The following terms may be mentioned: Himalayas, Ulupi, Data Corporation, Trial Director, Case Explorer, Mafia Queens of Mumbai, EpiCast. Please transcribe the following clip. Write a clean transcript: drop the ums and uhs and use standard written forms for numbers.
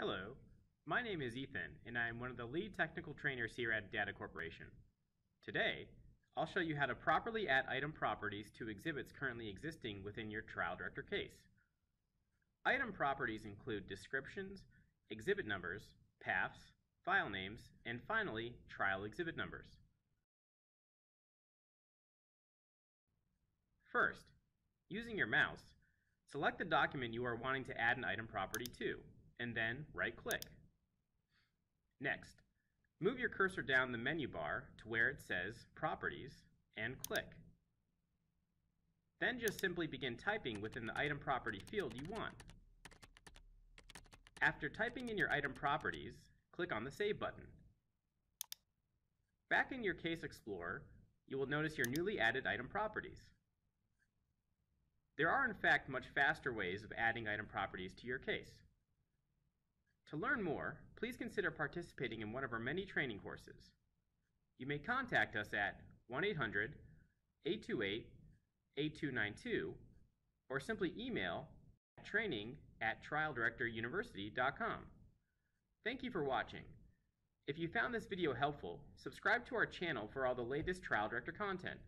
Hello, my name is Ethan, and I am one of the lead technical trainers here at Data Corporation. Today, I'll show you how to properly add item properties to exhibits currently existing within your Trial Director case. Item properties include descriptions, exhibit numbers, paths, file names, and finally, trial exhibit numbers. First, using your mouse, select the document you are wanting to add an item property to, and then right-click. Next, move your cursor down the menu bar to where it says Properties and click. Then just simply begin typing within the item property field you want. After typing in your item properties, click on the Save button. Back in your Case Explorer, you will notice your newly added item properties. There are in fact much faster ways of adding item properties to your case. To learn more, please consider participating in one of our many training courses. You may contact us at 1-800-828-8292 or simply email at training@trialdirectoruniversity.com. Thank you for watching. If you found this video helpful, subscribe to our channel for all the latest Trial Director content.